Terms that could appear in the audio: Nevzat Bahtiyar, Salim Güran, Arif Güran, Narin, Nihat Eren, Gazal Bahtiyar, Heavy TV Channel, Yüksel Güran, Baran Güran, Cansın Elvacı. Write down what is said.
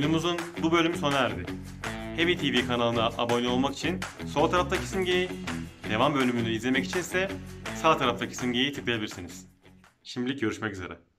Oyunumuzun bu bölümü sona erdi. Heavy TV kanalına abone olmak için sol taraftaki simgeyi, devam bölümünü izlemek içinse sağ taraftaki simgeyi tıklayabilirsiniz. Şimdilik görüşmek üzere.